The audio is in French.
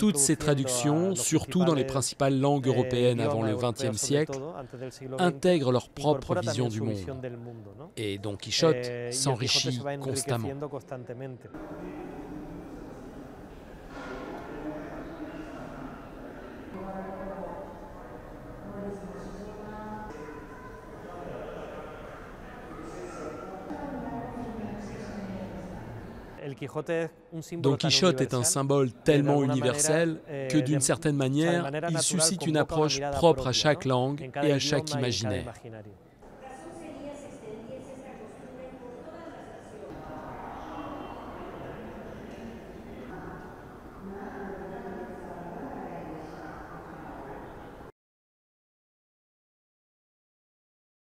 Toutes ces traductions, surtout dans les principales langues européennes avant le XXe siècle, intègrent leur propre vision du monde. Et Don Quichotte s'enrichit constamment. Don Quichotte est un symbole tellement universel que, d'une certaine manière, il suscite une approche propre à chaque langue et à chaque imaginaire.